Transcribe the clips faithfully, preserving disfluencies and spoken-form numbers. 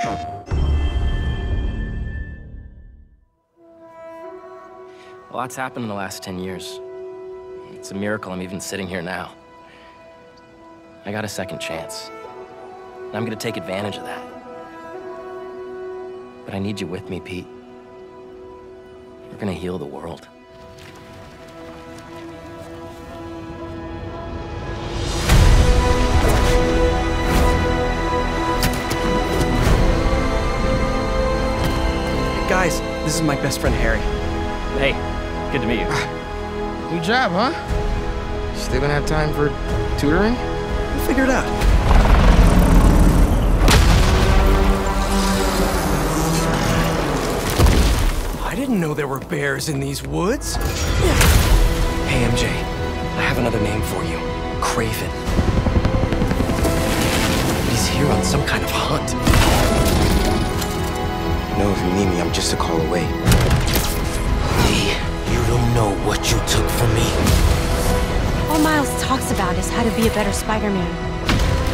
A lot's happened in the last ten years. It's a miracle I'm even sitting here now. I got a second chance, and I'm gonna take advantage of that. But I need you with me, Pete. We're gonna heal the world. Guys, this is my best friend, Harry. Hey, good to meet you. Uh, new job, huh? You still gonna have time for tutoring? We'll figure it out. I didn't know there were bears in these woods. Hey, M J, I have another name for you. Kraven. But he's here on some kind of hunt. No, if you need me, I'm just a call away. Lee, you don't know what you took from me. All Miles talks about is how to be a better Spider-Man.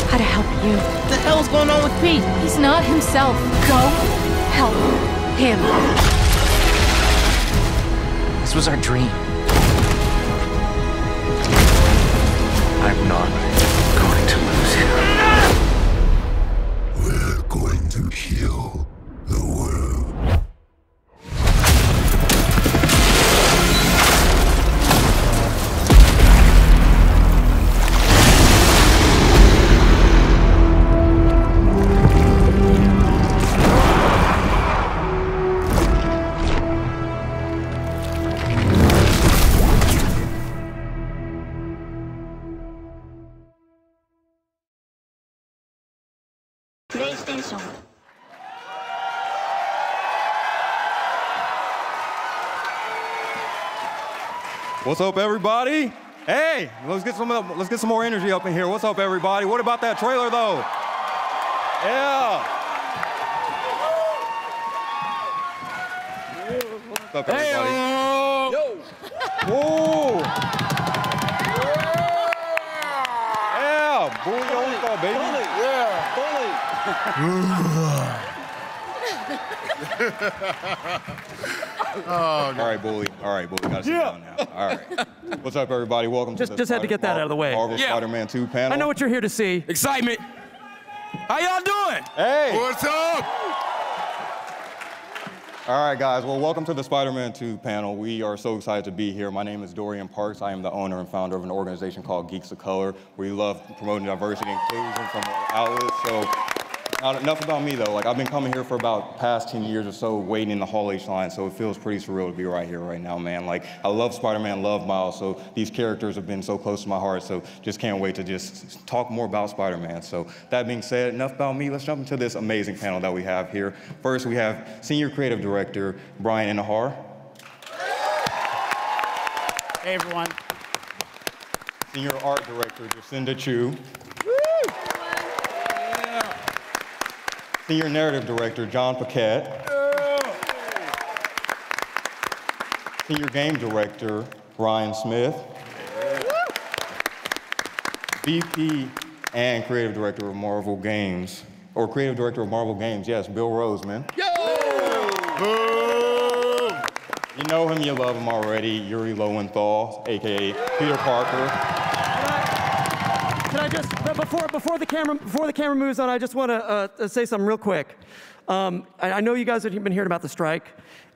How to help you. What the hell's going on with Pete? He's not himself. Go help him. This was our dream. I'm not going to lose him. We're going to heal the world. PlayStation. What's up, everybody? Hey, let's get some let's get some more energy up in here. What's up, everybody? What about that trailer, though? Yeah. What's up, everybody? Hey, yo. Whoa. Yeah. Yeah. Bully Lowenthal, baby. Bully. Yeah. Bully. Oh, all right, Bully. All right, Bully. Gotta sit yeah. down now. All right. What's up, everybody? Welcome just, to the Just Spider had to get that Marvel, out of the way. Marvel yeah. Spider-Man two panel. I know what you're here to see. Excitement. How y'all doing? Hey. What's up? All right, guys. Well, welcome to the Spider-Man two panel. We are so excited to be here. My name is Dorian Parks. I am the owner and founder of an organization called Geeks of Color. We love promoting diversity and inclusion from our outlets. So. Uh, enough about me, though. Like, I've been coming here for about past ten years or so, waiting in the Hall H line, so it feels pretty surreal to be right here right now, man. Like, I love Spider-Man, love Miles, so these characters have been so close to my heart, so just can't wait to just talk more about Spider-Man. So that being said, enough about me. Let's jump into this amazing panel that we have here. First, we have Senior Creative Director Bryan Intihar. Hey, everyone. Senior Art Director Jacinda Chew. Senior Narrative Director, John Paquette. Yeah. Senior Game Director, Ryan Smith. Yeah. V P and Creative Director of Marvel Games, or Creative Director of Marvel Games, yes, Bill Rosemann. Yeah. You know him, you love him already, Yuri Lowenthal, A K A Peter Parker. Can I just, before, before, the, camera, before the camera moves on, I just want to uh, say something real quick. Um, I, I know you guys have been hearing about the strike.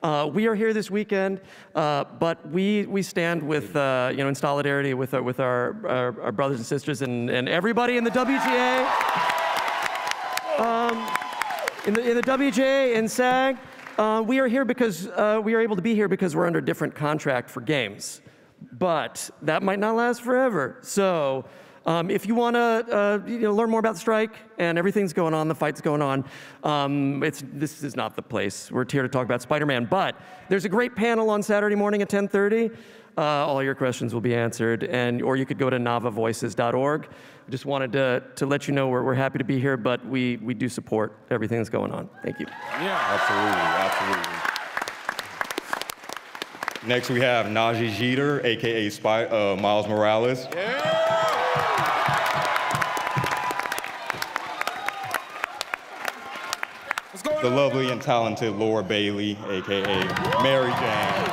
Uh, we are here this weekend, uh, but we, we stand with, uh, you know, in solidarity with, uh, with our, our, our brothers and sisters and, and everybody in the W G A. Um, in, the, in the W G A, in SAG, uh, we are here because, uh, we are able to be here because we're under a different contract for games. But that might not last forever, so. Um, if you want to uh, you know, learn more about the strike and everything's going on, the fight's going on, um, it's, this is not the place. We're here to talk about Spider-Man. But there's a great panel on Saturday morning at ten thirty. Uh, all your questions will be answered, and or you could go to nava voices dot org. I just wanted to, to let you know we're, we're happy to be here, but we, we do support everything that's going on. Thank you. Yeah, absolutely, absolutely. Next, we have Nadji Jeter, A K A Spy, uh, Miles Morales. Yeah. the lovely and talented Laura Bailey, A K A Mary Jane.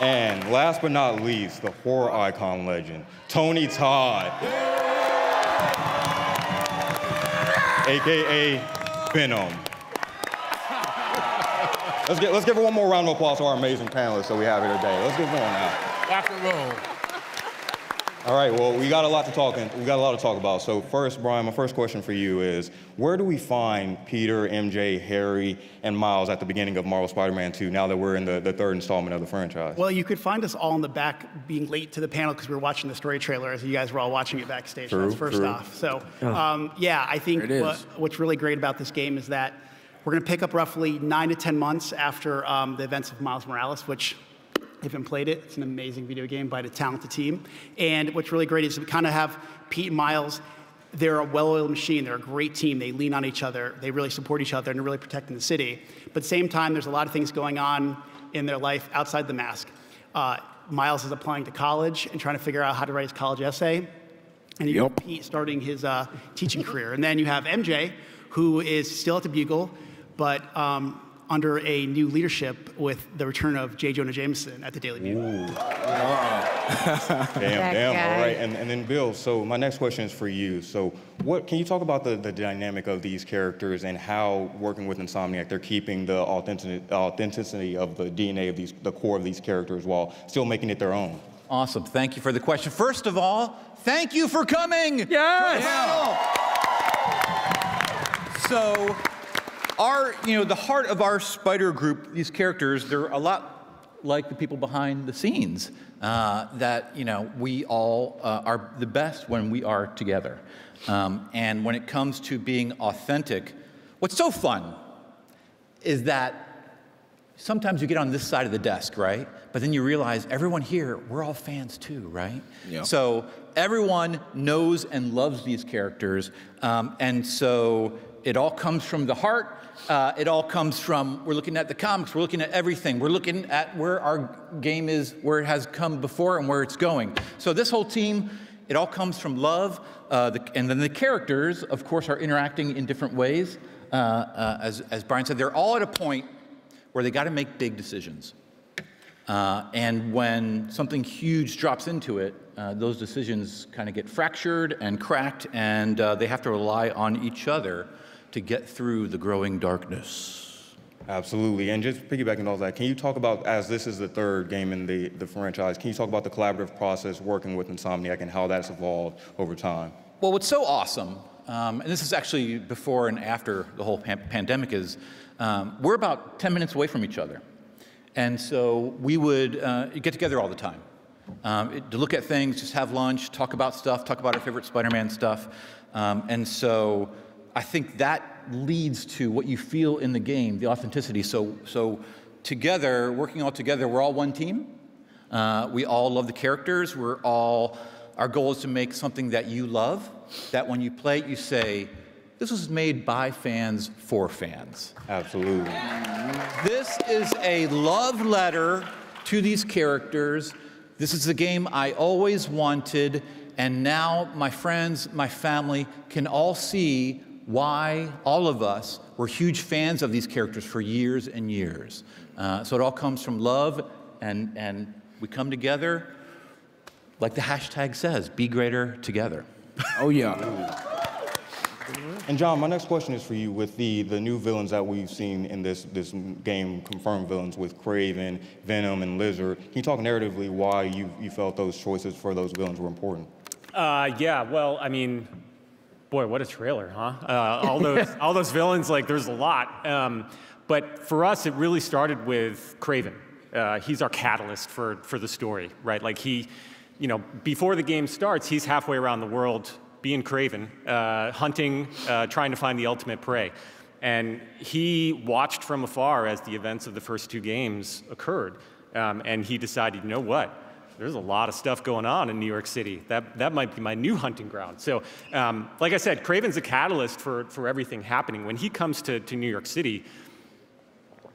And last but not least, the horror icon legend, Tony Todd, A K A Venom. Let's, get, let's give one more round of applause to our amazing panelists that we have here today. Let's give one now. Rock and roll. All right, well, we got a lot to talk, in, we got a lot to talk about. So first, Bryan, my first question for you is, where do we find Peter, M J, Harry, and Miles at the beginning of Marvel's Spider-Man two, now that we're in the, the third installment of the franchise? Well, you could find us all in the back being late to the panel because we were watching the story trailer as you guys were all watching it backstage. True, That's first true. off. So, um, yeah, I think what, what's really great about this game is that we're going to pick up roughly nine to ten months after um, the events of Miles Morales, which... If you haven't played it, it's an amazing video game by a talented team. And what's really great is we kind of have Pete and Miles. They're a well-oiled machine. They're a great team. They lean on each other. They really support each other and are really protecting the city. But at the same time, there's a lot of things going on in their life outside the mask. Uh, Miles is applying to college and trying to figure out how to write his college essay. And you have yep. Pete starting his uh, teaching career. And then you have M J, who is still at the Bugle, but um, under a new leadership with the return of J. Jonah Jameson at the Daily Bugle. Ooh. Wow. damn, damn, guy. all right. And, and then Bill, so my next question is for you. So what can you talk about the, the dynamic of these characters and how, working with Insomniac, they're keeping the authentic, authenticity of the D N A of these, the core of these characters while still making it their own? Awesome, thank you for the question. First of all, thank you for coming. Yes. Yeah. So, Our, you know, the heart of our Spider group, these characters, they're a lot like the people behind the scenes. Uh, that, you know, we all uh, are the best when we are together. Um, and when it comes to being authentic, what's so fun is that sometimes you get on this side of the desk, right? But then you realize everyone here, we're all fans too, right? Yeah. So everyone knows and loves these characters, um, and so it all comes from the heart. Uh, it all comes from, we're looking at the comics, we're looking at everything, we're looking at where our game is, where it has come before and where it's going. So this whole team, it all comes from love, uh, the, and then the characters, of course, are interacting in different ways. Uh, uh, as, as Bryan said, they're all at a point where they gotta make big decisions. Uh, and when something huge drops into it, uh, those decisions kind of get fractured and cracked, and uh, they have to rely on each other to get through the growing darkness. Absolutely, and just piggybacking off that, can you talk about, as this is the third game in the, the franchise, can you talk about the collaborative process working with Insomniac and how that's evolved over time? Well, what's so awesome, um, and this is actually before and after the whole pan pandemic is, um, we're about ten minutes away from each other. And so we would uh, get together all the time um, it, to look at things, just have lunch, talk about stuff, talk about our favorite Spider-Man stuff. Um, and so, I think that leads to what you feel in the game, the authenticity. So, so together, working all together, we're all one team. Uh, we all love the characters. We're all, our goal is to make something that you love, that when you play it, you say, this was made by fans for fans. Absolutely. This is a love letter to these characters. This is the game I always wanted. And now my friends, my family can all see why all of us were huge fans of these characters for years and years. Uh, so it all comes from love, and, and we come together, like the hashtag says, be greater together. Oh yeah. And John, my next question is for you. With the, the new villains that we've seen in this, this game, confirmed villains with Kraven, Venom, and Lizard, can you talk narratively why you, you felt those choices for those villains were important? Uh, yeah, well, I mean, boy, what a trailer, huh? Uh, all those, all those villains, like, there's a lot. Um, but for us, it really started with Kraven. Uh, he's our catalyst for, for the story, right? Like, he, you know, before the game starts, he's halfway around the world being Kraven, uh, hunting, uh, trying to find the ultimate prey. And he watched from afar as the events of the first two games occurred. Um, and he decided, you know what? There's a lot of stuff going on in New York City. That, that might be my new hunting ground. So um, like I said, Kraven's a catalyst for, for everything happening. When he comes to, to New York City,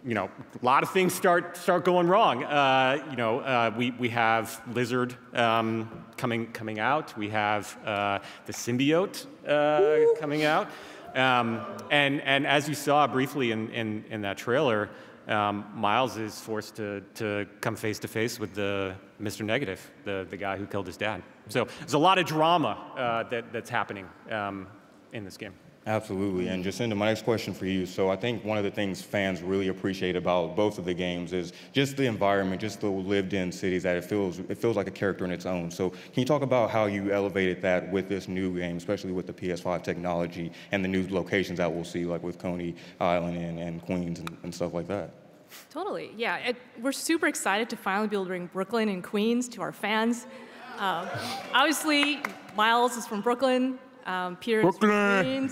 you know, a lot of things start, start going wrong. Uh, you know, uh, we, we have Lizard um, coming, coming out. We have uh, the symbiote uh, coming out. Um, and, and as you saw briefly in, in, in that trailer, um, Miles is forced to, to come face to face with the Mister Negative, the, the guy who killed his dad. So there's a lot of drama uh, that, that's happening um, in this game. Absolutely, and Jacinda, my next question for you. So I think one of the things fans really appreciate about both of the games is just the environment, just the lived-in cities, that it feels, it feels like a character in its own. So can you talk about how you elevated that with this new game, especially with the P S five technology and the new locations that we'll see, like with Coney Island and, and Queens and, and stuff like that? Totally, yeah. It, we're super excited to finally be able to bring Brooklyn and Queens to our fans. Um, obviously, Miles is from Brooklyn. Um, Peter Brooklyn.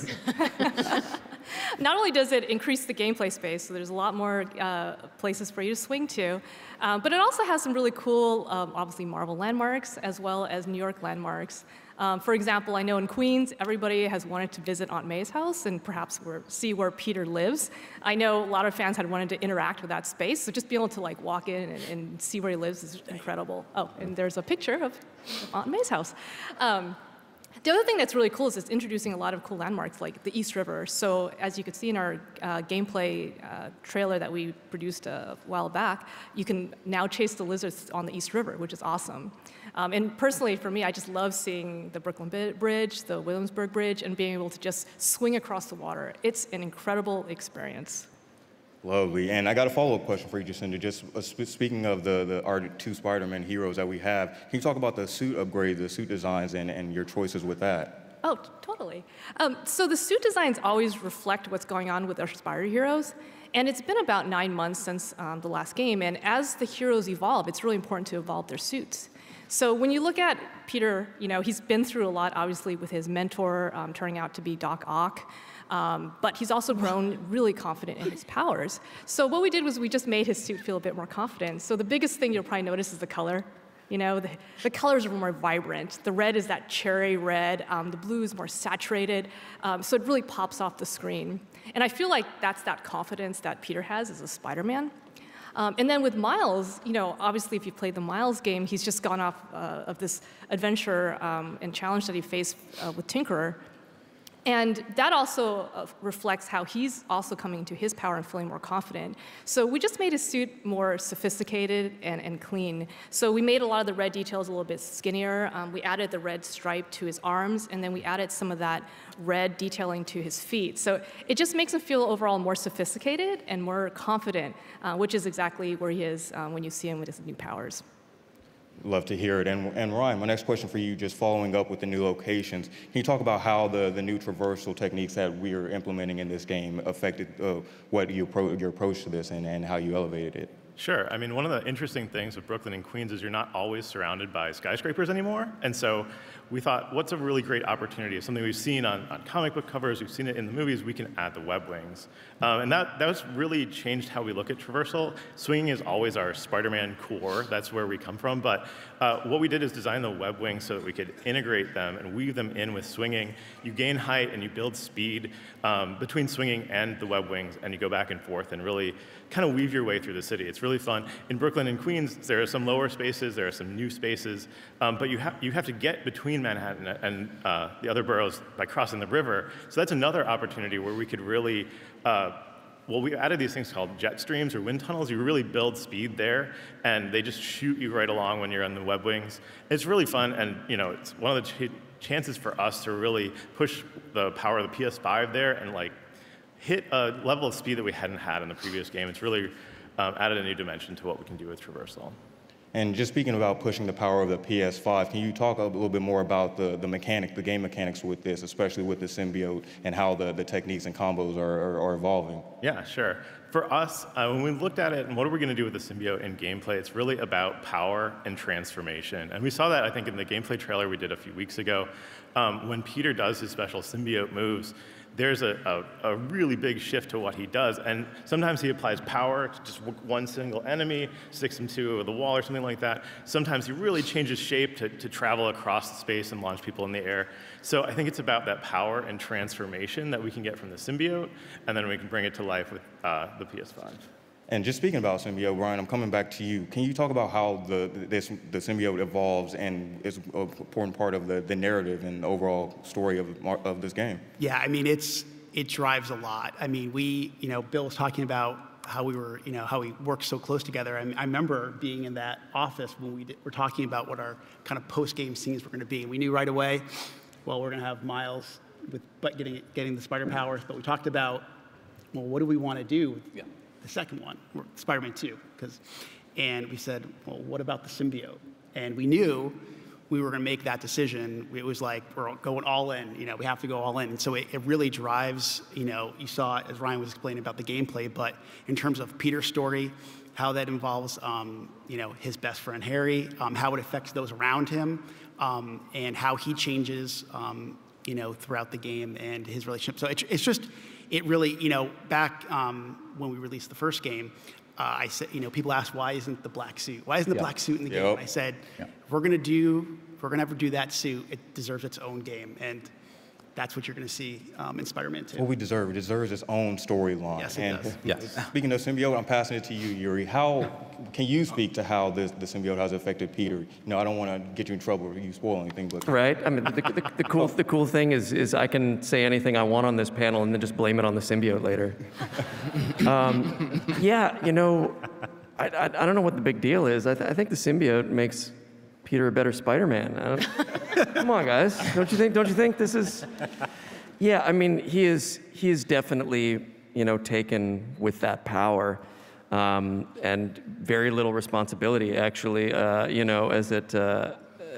Not only does it increase the gameplay space, so there's a lot more uh, places for you to swing to, uh, but it also has some really cool, um, obviously, Marvel landmarks as well as New York landmarks. Um, for example, I know in Queens, everybody has wanted to visit Aunt May's house and perhaps we're, see where Peter lives. I know a lot of fans had wanted to interact with that space, so just being able to like walk in and, and see where he lives is incredible. Oh, and there's a picture of Aunt May's house. Um, The other thing that's really cool is it's introducing a lot of cool landmarks like the East River. So as you could see in our uh, gameplay uh, trailer that we produced a while back, you can now chase the lizards on the East River, which is awesome. Um, and personally, for me, I just love seeing the Brooklyn Bridge, the Williamsburg Bridge, and being able to just swing across the water. It's an incredible experience. Lovely, and I got a follow-up question for you, Jacinda. Just uh, sp speaking of the, the our two Spider-Man heroes that we have, can you talk about the suit upgrades, the suit designs, and, and your choices with that? Oh, totally. Um, so the suit designs always reflect what's going on with our Spider-Man heroes, and it's been about nine months since um, the last game, and as the heroes evolve, it's really important to evolve their suits. So when you look at Peter, you know, he's been through a lot, obviously, with his mentor um, turning out to be Doc Ock. Um, but he's also grown really confident in his powers. So what we did was we just made his suit feel a bit more confident. So the biggest thing you'll probably notice is the color. You know, the, the colors are more vibrant. The red is that cherry red. Um, the blue is more saturated. Um, so it really pops off the screen. And I feel like that's that confidence that Peter has as a Spider-Man. Um, and then with Miles, you know, obviously if you played the Miles game, he's just gone off uh, of this adventure um, and challenge that he faced uh, with Tinkerer. And that also uh, reflects how he's also coming into his power and feeling more confident. So we just made his suit more sophisticated and, and clean. So we made a lot of the red details a little bit skinnier. Um, we added the red stripe to his arms, and then we added some of that red detailing to his feet. So it just makes him feel overall more sophisticated and more confident, uh, which is exactly where he is um, when you see him with his new powers. Love to hear it. And, and Ryan, my next question for you, just following up with the new locations, can you talk about how the, the new traversal techniques that we are implementing in this game affected uh, what you pro your approach to this and, and how you elevated it? Sure. I mean, one of the interesting things with Brooklyn and Queens is you're not always surrounded by skyscrapers anymore. And so we thought, what's a really great opportunity? It's something we've seen on, on comic book covers, we've seen it in the movies, we can add the web wings. Um, and that, that's really changed how we look at traversal. Swinging is always our Spider-Man core. That's where we come from. But uh, what we did is design the web wings so that we could integrate them and weave them in with swinging. You gain height and you build speed um, between swinging and the web wings, and you go back and forth and really kind of weave your way through the city. It's really fun. In Brooklyn and Queens, there are some lower spaces, there are some new spaces, um, but you, ha you have to get between Manhattan and uh, the other boroughs by crossing the river. So that's another opportunity where we could really, uh, well, we added these things called jet streams or wind tunnels. You really build speed there, and they just shoot you right along when you're on the web wings. It's really fun, and you know, it's one of the ch chances for us to really push the power of the P S five there and like hit a level of speed that we hadn't had in the previous game. It's really Um, added a new dimension to what we can do with traversal. And just speaking about pushing the power of the P S five, can you talk a little bit more about the, the mechanic, the game mechanics with this, especially with the symbiote and how the, the techniques and combos are, are, are evolving? Yeah, sure. For us, uh, when we looked at it and what are we going to do with the symbiote in gameplay, it's really about power and transformation. And we saw that, I think, in the gameplay trailer we did a few weeks ago. Um, when Peter does his special symbiote moves, there's a, a, a really big shift to what he does. And sometimes he applies power to just one single enemy, sticks him to the wall or something like that. Sometimes he really changes shape to, to travel across space and launch people in the air. So I think it's about that power and transformation that we can get from the symbiote, and then we can bring it to life with uh, the P S five. And just speaking about symbiote, Ryan, I'm coming back to you. Can you talk about how the, this, the symbiote evolves and is an important part of the, the narrative and the overall story of, of this game? Yeah, I mean, it's it drives a lot. I mean, we, you know, Bill was talking about how we were, you know, how we worked so close together. I, I remember being in that office when we did, were talking about what our kind of post-game scenes were going to be. We knew right away, well, we're going to have Miles with but getting getting the spider powers, but we talked about, well, what do we want to do with yeah. the second one, Spider-Man two? Because, and we said, well, what about the symbiote? And we knew we were going to make that decision. It was like, we're going all in, you know, we have to go all in. And so it, it really drives, you know, you saw it, as Ryan was explaining about the gameplay, but in terms of Peter's story, how that involves, um, you know, his best friend Harry, um, how it affects those around him, um, and how he changes, um, you know, throughout the game and his relationship. So it, it's just, it really, you know, back um, when we released the first game, Uh, I said, you know, people ask, why isn't the black suit? Why isn't the yep. black suit in the yep. game? And I said, yep. if we're gonna do, if we're gonna ever do that suit, it deserves its own game, and that's what you're gonna see um, in Spider-Man two. Well, we deserve it. It deserves its own storyline. Yes, it and does. Yes. Speaking of symbiote, I'm passing it to you, Yuri. How can you speak to how this, the symbiote has affected Peter? You know, I don't want to get you in trouble or you spoil anything, but right. I mean, the, the, the cool the cool thing is is I can say anything I want on this panel and then just blame it on the symbiote later. um, yeah, you know, I, I I don't know what the big deal is. I, th I think the symbiote makes Peter a better Spider-Man. Come on, guys, don't you think? Don't you think this is? Yeah, I mean, he is he is definitely, you know, taken with that power. Um, and very little responsibility, actually, uh, you know, as it uh,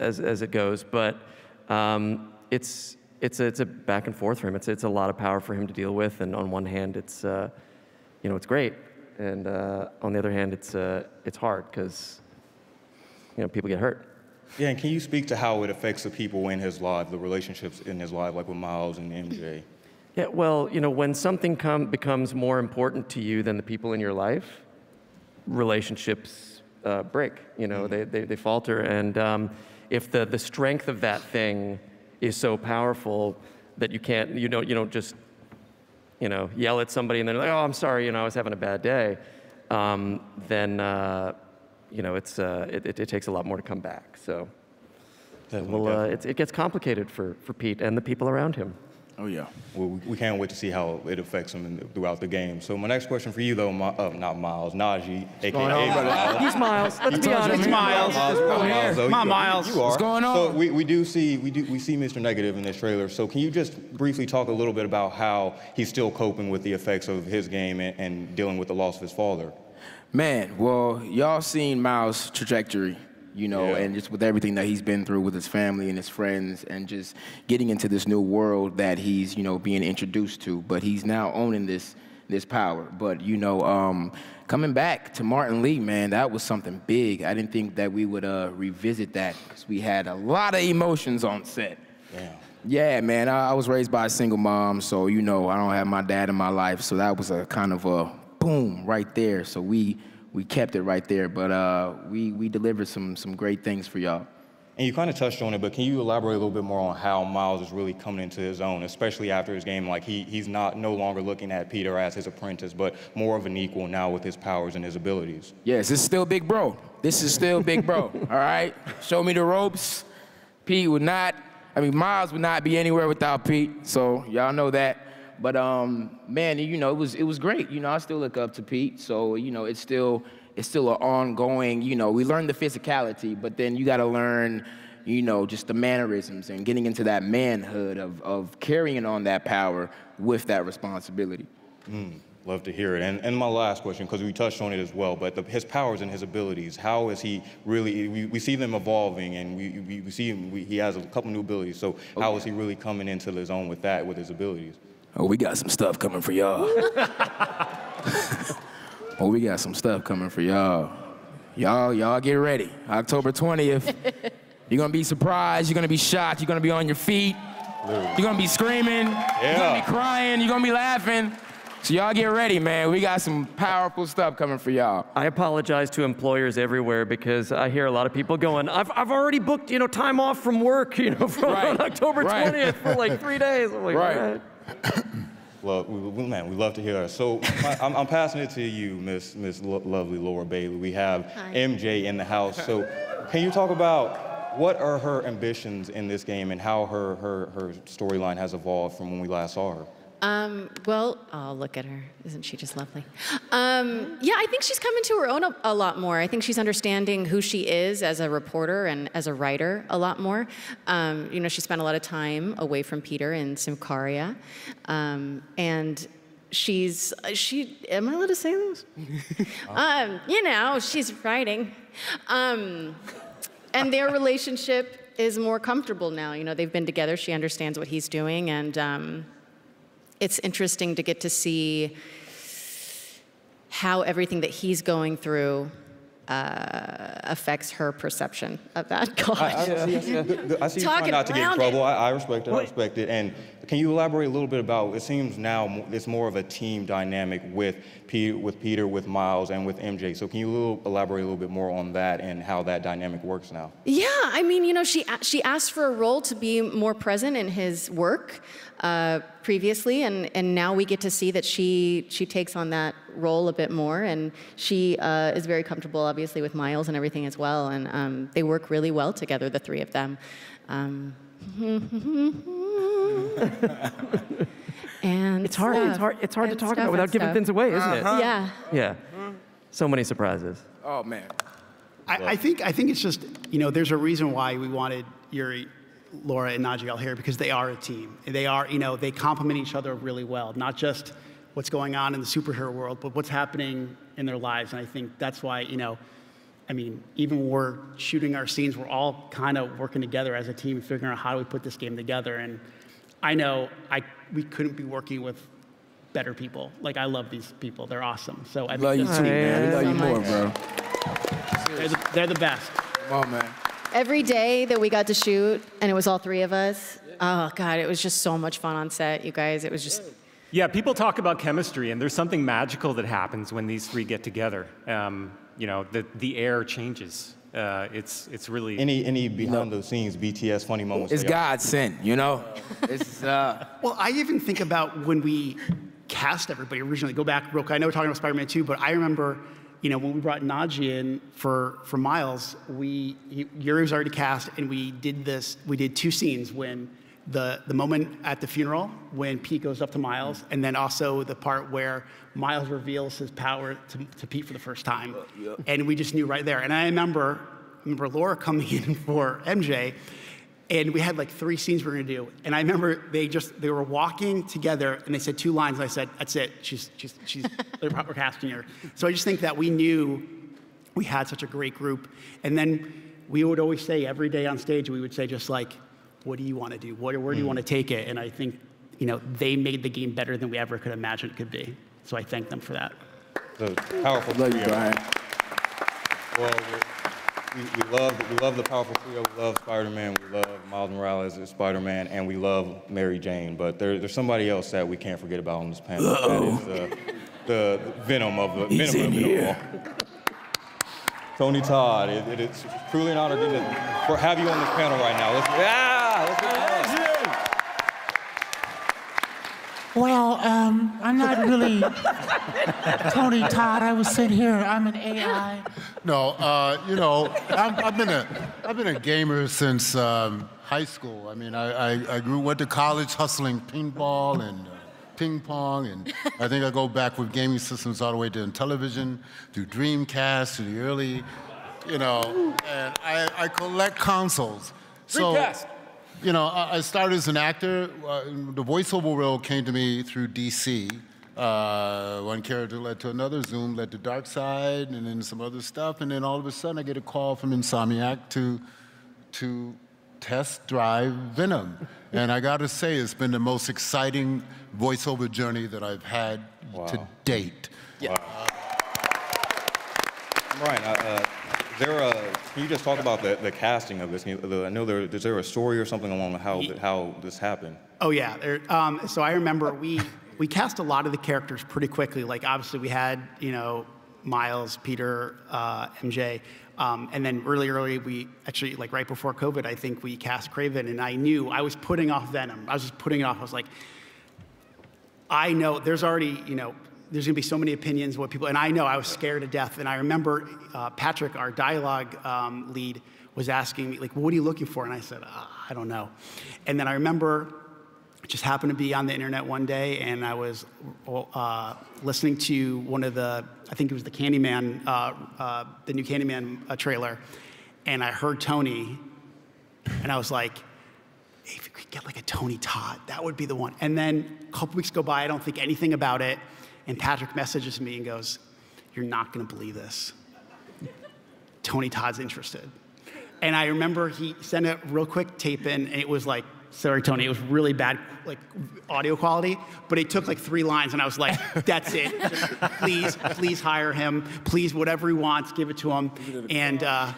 as as it goes. But um, it's it's a, it's a back and forth for him. It's it's a lot of power for him to deal with. And on one hand, it's uh, you know, it's great, and uh, on the other hand, it's uh, it's hard because you know people get hurt. Yeah, and can you speak to how it affects the people in his life, the relationships in his life, like with Miles and M J? Yeah, well, you know, when something come, becomes more important to you than the people in your life, relationships uh, break. You know, they, they, they falter. And um, if the, the strength of that thing is so powerful that you can't, you don't, you don't just, you know, yell at somebody and they're like, oh, I'm sorry, you know, I was having a bad day, um, then, uh, you know, it's, uh, it, it, it takes a lot more to come back. So well, uh, it, it gets complicated for, for Pete and the people around him. Oh, yeah. Well, we can't wait to see how it affects him in the, throughout the game. So my next question for you, though, my, uh, not Miles, Nadji, a k a. Miles. He's Miles. Let's be honest. It's Miles. Miles. Miles. Miles. So, my Miles. You are. What's going on? So we, we do see we do we see Mister Negative in this trailer. So can you just briefly talk a little bit about how he's still coping with the effects of his game and, and dealing with the loss of his father? Man, well, y'all seen Miles' trajectory. You know, yeah. and just with everything that he's been through with his family and his friends and just getting into this new world that he's, you know, being introduced to. But he's now owning this this power. But, you know, um, coming back to Martin Lee, man, that was something big. I didn't think that we would uh, revisit that because we had a lot of emotions on set. Yeah, yeah man, I, I was raised by a single mom, so, you know, I don't have my dad in my life. So that was a kind of a boom right there. So we... We kept it right there, but uh, we, we delivered some, some great things for y'all. And you kind of touched on it, but can you elaborate a little bit more on how Miles is really coming into his own, especially after his game? Like, he, he's not no longer looking at Peter as his apprentice, but more of an equal now with his powers and his abilities. Yes, this is still Big Bro. This is still Big Bro, all right? Show me the ropes. Pete would not, I mean, Miles would not be anywhere without Pete, so y'all know that. But um, man, you know, it was it was great. You know, I still look up to Pete. So you know, it's still it's still an ongoing. You know, we learned the physicality, but then you got to learn, you know, just the mannerisms and getting into that manhood of of carrying on that power with that responsibility. Mm, love to hear it. And and my last question, because we touched on it as well, but the, his powers and his abilities. How is he really? We, we see them evolving, and we we, we see him. We, he has a couple new abilities. So okay. How is he really coming into his own with that, with his abilities? Oh, we got some stuff coming for y'all. oh, we got some stuff coming for y'all. Y'all, y'all get ready. October twentieth, you're gonna be surprised, you're gonna be shocked, you're gonna be on your feet, you're gonna be screaming, yeah. you're gonna be crying, you're gonna be laughing. So y'all get ready, man. We got some powerful stuff coming for y'all. I apologize to employers everywhere because I hear a lot of people going, I've, I've already booked, you know, time off from work, you know, from right. on October twentieth right. for like three days. I'm like, right. Right. Well, we, man, we love to hear her. So my, I'm, I'm passing it to you, Miss Miss Lo Lovely Laura Bailey. We have Hi. M J in the house. So can you talk about what are her ambitions in this game and how her her her storyline has evolved from when we last saw her? Um, well, oh, look at her. Isn't she just lovely? Um, yeah, I think she's coming to her own a, a lot more. I think she's understanding who she is as a reporter and as a writer a lot more. Um, you know, she spent a lot of time away from Peter in Simcaria. Um, and she's, she, am I allowed to say this? um, you know, she's writing. Um, and their relationship is more comfortable now. You know, they've been together. She understands what he's doing. And, um, it's interesting to get to see how everything that he's going through uh, affects her perception of that. God. I, I, yeah. Yeah. The, the, I see you trying not to get in trouble. I, I respect it, what? I respect it. And can you elaborate a little bit about, it seems now it's more of a team dynamic with, P, with Peter, with Miles, and with M J. So can you little, elaborate a little bit more on that and how that dynamic works now? Yeah, I mean, you know, she, she asked for a role to be more present in his work. Uh, previously, and, and now we get to see that she she takes on that role a bit more, and she uh, is very comfortable, obviously, with Miles and everything as well, and um, they work really well together, the three of them. Um, and it's hard, stuff, it's hard, it's hard to talk about without giving stuff. things away, isn't uh-huh. it? Yeah. Yeah. So many surprises. Oh man. I, I think I think it's just, you know, there's a reason why we wanted Yuri, Laura, and Nadji all here, because they are a team. They are, you know, they complement each other really well, not just what's going on in the superhero world, but what's happening in their lives. And I think that's why, you know, I mean, even when we're shooting our scenes, we're all kind of working together as a team, figuring out how do we put this game together. And I know I, we couldn't be working with better people. Like, I love these people. They're awesome. So I love you too, man. We love you more, bro. They're the, they're the best. Come on, man. Every day that we got to shoot, and it was all three of us, oh God, it was just so much fun on set, you guys. It was just... Yeah, people talk about chemistry, and there's something magical that happens when these three get together. Um, you know, the, the air changes. Uh, it's, it's really... Any, any behind the scenes B T S funny moments. It's God sent, you know? It's, uh... Well, I even think about when we cast everybody originally. Go back real quick. I know we're talking about Spider-Man two, but I remember... You know, when we brought Nadji in for, for Miles, we, Yuri was already cast, and we did this, we did two scenes, when the, the moment at the funeral, when Pete goes up to Miles, and then also the part where Miles reveals his power to, to Pete for the first time. Yeah. And we just knew right there. And I remember, remember Laura coming in for M J, and we had like three scenes we were gonna do. And I remember they just, they were walking together and they said two lines, and I said, that's it, she's, she's, she's we're casting her. So I just think that we knew we had such a great group. And then we would always say every day on stage, we would say just like, what do you wanna do? Where, where do you wanna take it? And I think, you know, they made the game better than we ever could imagine it could be. So I thank them for that. So powerful. Love you, Bryan. Well, We, we, love, we love the powerful trio, we love Spider-Man, we love Miles Morales as Spider-Man, and we love Mary Jane, but there, there's somebody else that we can't forget about on this panel. Uh -oh. That is uh, the, the Venom of the He's Venom, in Venom here. Tony Todd, it, it, it's truly an honor to have you on this panel right now. Let's, yeah, let's get it. Well, um, I'm not really Tony Todd. I was sitting here, I'm an A I. No, uh, you know, I've, I've been a I've been a gamer since um, high school. I mean, I, I I grew went to college hustling pinball and uh, ping pong, and I think I go back with gaming systems all the way to television, through Dreamcast, to the early, you know, and I, I collect consoles. Dreamcast. So, you know, I, I started as an actor. Uh, the voiceover role came to me through D C. Uh, one character led to another, Zoom led to Dark Side, and then some other stuff, and then all of a sudden I get a call from Insomniac to, to test drive Venom. And I gotta say, it's been the most exciting voiceover journey that I've had wow. to date. Yeah. Wow. Uh, Bryan, uh, there, uh, can you just talk about the, the casting of this? I know there, is there a story or something along how, how this happened? Oh yeah, there, um, so I remember we, We cast a lot of the characters pretty quickly. Like, obviously, we had, you know, Miles, Peter, uh, M J. Um, and then really early, we actually, like right before COVID, I think we cast Kraven. And I knew I was putting off Venom. I was just putting it off. I was like, I know there's already, you know, there's going to be so many opinions. What people, and I know I was scared to death. And I remember uh, Patrick, our dialogue um, lead, was asking me, like, well, what are you looking for? And I said, uh, I don't know. And then I remember just happened to be on the internet one day, and I was uh, listening to one of the, I think it was the Candyman, uh, uh, the new Candyman uh, trailer, and I heard Tony, and I was like, hey, if you could get like a Tony Todd, that would be the one. And then a couple weeks go by, I don't think anything about it, and Patrick messages me and goes, you're not gonna believe this. Tony Todd's interested. And I remember he sent a real quick tape in, and it was like, sorry, Tony, it was really bad like audio quality, but it took like three lines, and I was like, that's it. Just, please, please hire him. Please, whatever he wants, give it to him. And uh,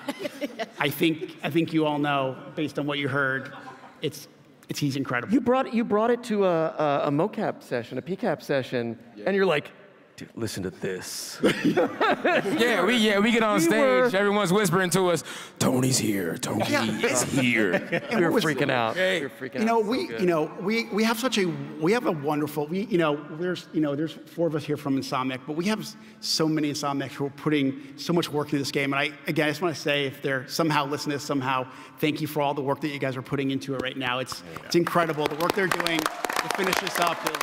I think I think you all know, based on what you heard, it's, it's he's incredible. You brought, you brought it to a, a, a mocap session, a P CAP session, yeah. And you're like, dude, listen to this. yeah, we yeah we get on we stage. Were... Everyone's whispering to us, Tony's here. Tony is here. We were freaking out. We were freaking out. You know, we you know we we have such a we have a wonderful we you know there's you know there's four of us here from Insomniac, but we have so many Insomniacs who are putting so much work into this game. And I again, I just want to say, if they're somehow listening to this somehow, thank you for all the work that you guys are putting into it right now. It's it's incredible the work they're doing to finish this up. Is,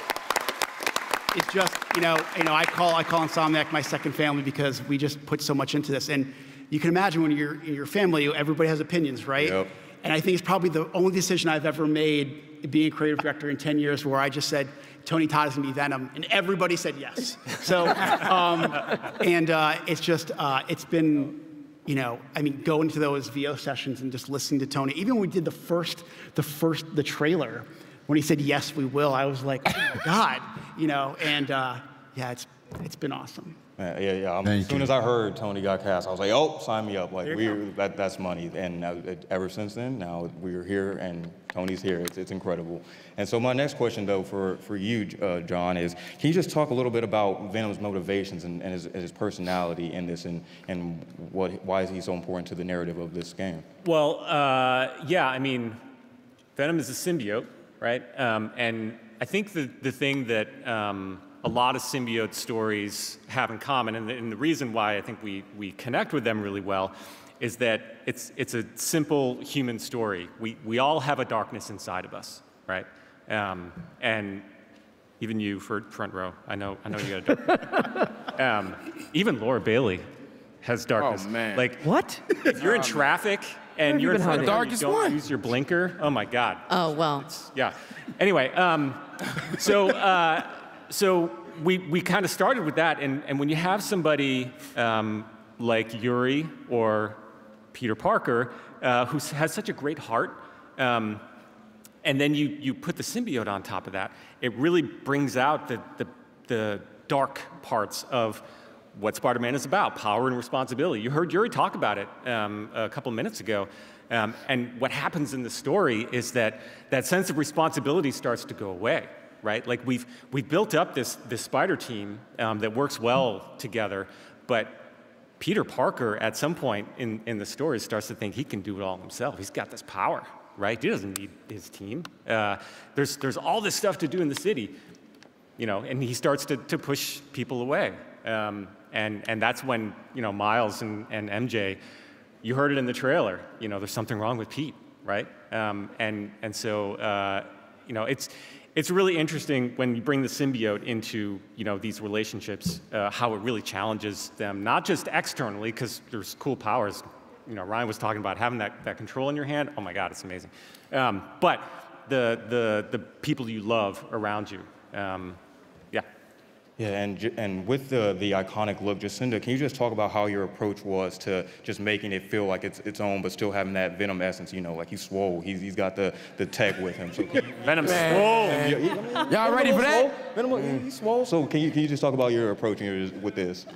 It's just, you know, you know, I call I call Insomniac my second family, because we just put so much into this. And you can imagine when you're in your family, everybody has opinions, right? Yep. And I think it's probably the only decision I've ever made being a creative director in ten years where I just said, Tony Todd is going to be Venom, and everybody said yes. So, um, and uh, it's just, uh, it's been, you know, I mean, going to those V O sessions and just listening to Tony, even when we did the first, the first, the trailer, when he said, yes, we will, I was like, oh, God, you know, and uh, yeah, it's it's been awesome. Yeah, yeah, yeah. I'm, as soon you. as I heard Tony got cast, I was like, oh, sign me up. Like, we that, that's money. And uh, ever since then, now we're here and Tony's here. It's, it's incredible. And so my next question, though, for, for you, uh, John, is can you just talk a little bit about Venom's motivations and, and his, his personality in this, and, and what why is he so important to the narrative of this game? Well, uh, yeah, I mean, Venom is a symbiote. Right? Um, and I think the, the thing that um, a lot of symbiote stories have in common, and the, and the reason why I think we, we connect with them really well, is that it's, it's a simple human story. We, we all have a darkness inside of us, right? Um, and even you, for front row, I know, I know you got a dark. um, even Laura Bailey has darkness. Oh, man. Like, what? If you're in traffic, and you're in front of dark, you don't one. use your blinker. Oh my God. Oh well. It's, yeah. Anyway, um, so uh, so we we kind of started with that, and and when you have somebody um, like Yuri or Peter Parker uh, who has such a great heart, um, and then you you put the symbiote on top of that, it really brings out the the, the dark parts of what Spider-Man is about, power and responsibility. You heard Yuri talk about it um, a couple minutes ago. Um, and what happens in the story is that that sense of responsibility starts to go away, right? Like we've, we've built up this, this spider team um, that works well together, but Peter Parker at some point in, in the story starts to think he can do it all himself. He's got this power, right? He doesn't need his team. Uh, there's, there's all this stuff to do in the city, you know, and he starts to, to push people away. Um, And, and that's when, you know, Miles and, and M J, you heard it in the trailer, you know, there's something wrong with Pete, right? Um, and, and so, uh, you know, it's, it's really interesting when you bring the symbiote into, you know, these relationships, uh, how it really challenges them, not just externally, because there's cool powers. You know, Ryan was talking about having that, that control in your hand. Oh, my God, it's amazing. Um, but the, the, the people you love around you. Um, Yeah, and, and with the, the iconic look, Jacinda, can you just talk about how your approach was to just making it feel like it's its own, but still having that Venom essence, you know, like he's swole, he's, he's got the, the tech with him. So can you, Venom's man, swole. Y'all yeah, I mean, ready for that? Venom, mm. he's swole. So can you, can you just talk about your approach with this?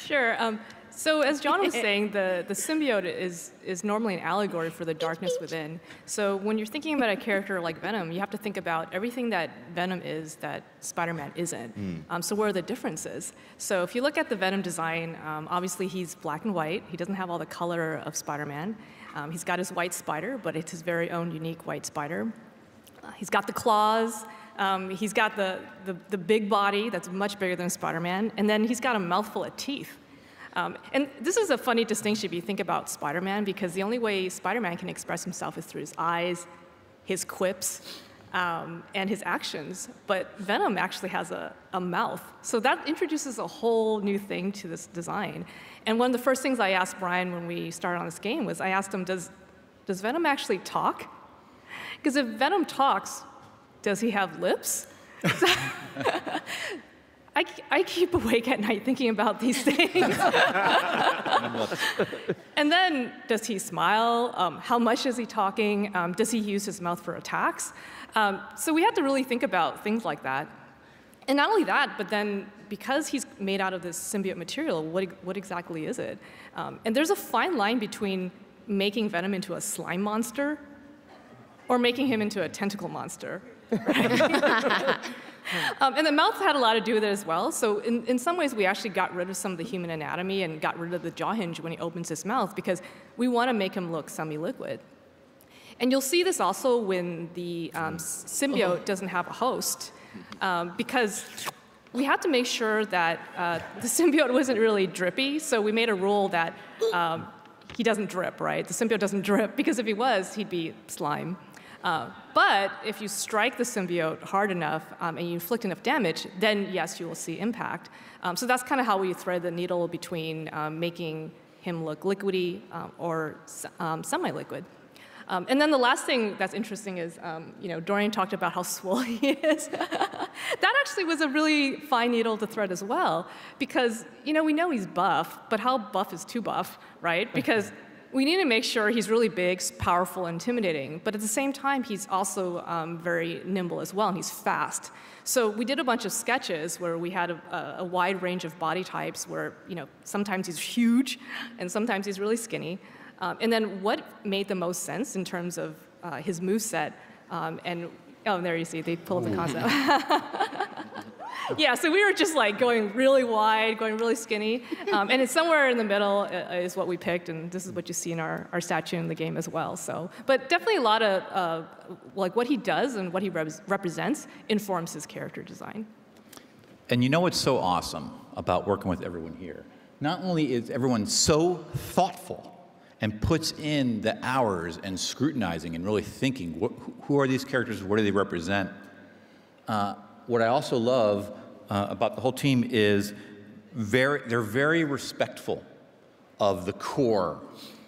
Sure. Um, so as John was saying, the, the symbiote is, is normally an allegory for the darkness within. So when you're thinking about a character like Venom, you have to think about everything that Venom is that Spider-Man isn't. Mm. Um, so where are the differences? So if you look at the Venom design, um, obviously he's black and white. He doesn't have all the color of Spider-Man. Um, he's got his white spider, but it's his very own unique white spider. Uh, he's got the claws. Um, he's got the, the, the big body that's much bigger than Spider-Man. And then he's got a mouthful of teeth. Um, and this is a funny distinction if you think about Spider-Man, because the only way Spider-Man can express himself is through his eyes, his quips, um, and his actions, but Venom actually has a, a mouth. So that introduces a whole new thing to this design. And one of the first things I asked Bryan when we started on this game was I asked him, does, does Venom actually talk? Because if Venom talks, does he have lips? I, I keep awake at night thinking about these things. And then, does he smile? Um, how much is he talking? Um, does he use his mouth for attacks? Um, so we had to really think about things like that. And not only that, but then because he's made out of this symbiote material, what, what exactly is it? Um, and there's a fine line between making Venom into a slime monster or making him into a tentacle monster. Right? Um, and the mouth had a lot to do with it as well. So in, in some ways, we actually got rid of some of the human anatomy and got rid of the jaw hinge when he opens his mouth because we want to make him look semi-liquid. And you'll see this also when the um, symbiote doesn't have a host um, because we had to make sure that uh, the symbiote wasn't really drippy. So we made a rule that um, he doesn't drip, right? The symbiote doesn't drip because if he was, he'd be slime. Uh, but if you strike the symbiote hard enough um, and you inflict enough damage, then yes, you will see impact. Um, so that's kind of how we thread the needle between um, making him look liquidy um, or um, semi-liquid. Um, and then the last thing that's interesting is, um, you know, Dorian talked about how swole he is. That actually was a really fine needle to thread as well, because, you know, we know he's buff, but how buff is too buff, right? Because we need to make sure he's really big, powerful, intimidating, but at the same time, he's also um, very nimble as well, and he's fast. So we did a bunch of sketches where we had a, a wide range of body types where, you know, sometimes he's huge, and sometimes he's really skinny. Um, and then what made the most sense in terms of uh, his moveset, um, and, oh, and there you see, they pulled the concept. Yeah, so we were just like going really wide, going really skinny, um, and it's somewhere in the middle is what we picked, and this is what you see in our, our statue in the game as well. So, but definitely a lot of uh, like what he does and what he rep represents informs his character design. And you know what's so awesome about working with everyone here? Not only is everyone so thoughtful and puts in the hours and scrutinizing and really thinking, what, who are these characters, what do they represent? Uh, What I also love uh, about the whole team is very, they're very respectful of the core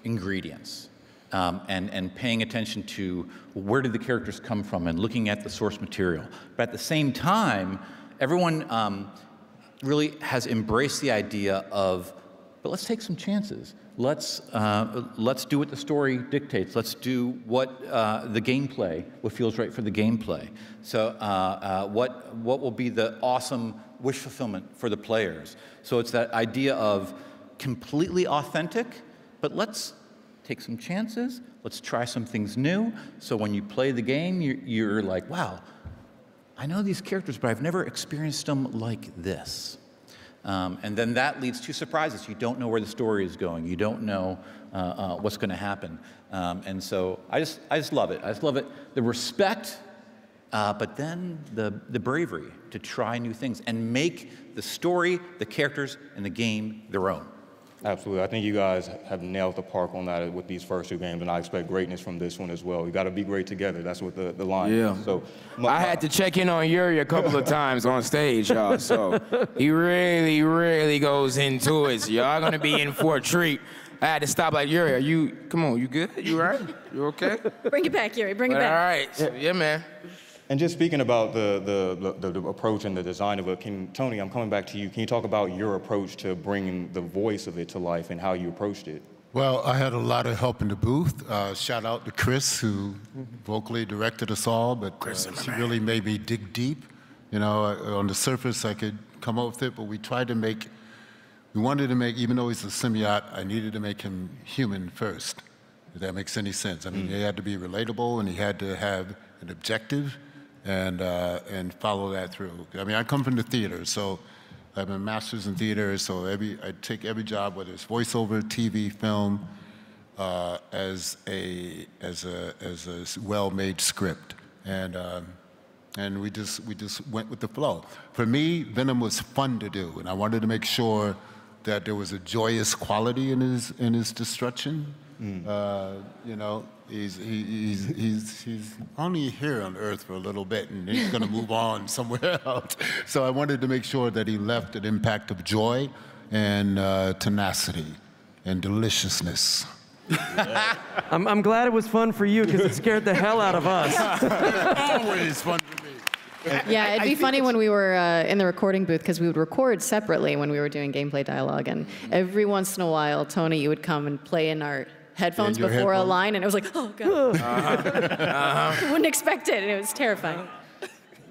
ingredients um, and, and paying attention to where did the characters come from and looking at the source material. But at the same time, everyone um, really has embraced the idea of, but let's take some chances. Let's, uh, let's do what the story dictates. Let's do what uh, the gameplay, what feels right for the gameplay. So uh, uh, what, what will be the awesome wish fulfillment for the players? So it's that idea of completely authentic, but let's take some chances. Let's try some things new. So when you play the game, you're, you're like, wow, I know these characters, but I've never experienced them like this. Um, and then that leads to surprises. You don't know where the story is going. You don't know uh, uh, what's going to happen. Um, and so I just, I just love it. I just love it. The respect, uh, but then the, the bravery to try new things and make the story, the characters, and the game their own. Absolutely. I think you guys have nailed the park on that with these first two games, and I expect greatness from this one as well. We got to be great together. That's what the, the line yeah. is. So, my, I had to check in on Yuri a couple of times on stage, y'all. So he really, really goes into it. So y'all going to be in for a treat. I had to stop like, Yuri, are you, come on, you good? You all right? You okay? Bring it back, Yuri. Bring it but, back. All right. So, yeah, man. And just speaking about the, the, the, the approach and the design of it, can, Tony, I'm coming back to you. Can you talk about your approach to bringing the voice of it to life and how you approached it? Well, I had a lot of help in the booth. Uh, shout out to Chris, who vocally directed us all, but uh, she really made me dig deep. You know, on the surface, I could come up with it, but we tried to make, we wanted to make, even though he's a symbiote, I needed to make him human first, if that makes any sense. I mean, mm. he had to be relatable, and he had to have an objective. And, uh, and follow that through. I mean, I come from the theater, so I have a master's in theater, so every, I take every job, whether it's voiceover, T V, film, uh, as a, as a, as a well-made script. And, um, and we, just, we just went with the flow. For me, Venom was fun to do, and I wanted to make sure that there was a joyous quality in his, in his destruction, Mm. Uh, you know, he's, he, he's, he's, he's only here on Earth for a little bit, and he's going to move on somewhere else. So I wanted to make sure that he left an impact of joy and uh, tenacity and deliciousness. Yeah. I'm, I'm glad it was fun for you, because it scared the hell out of us. Always fun for me. Yeah, it'd be funny when we were uh, in the recording booth, because we would record separately when we were doing gameplay dialogue, and every once in a while, Tony, you would come and play in our headphones before headphones. a line, and it was like, oh, God. Uh-huh. Uh-huh. Wouldn't expect it, and it was terrifying.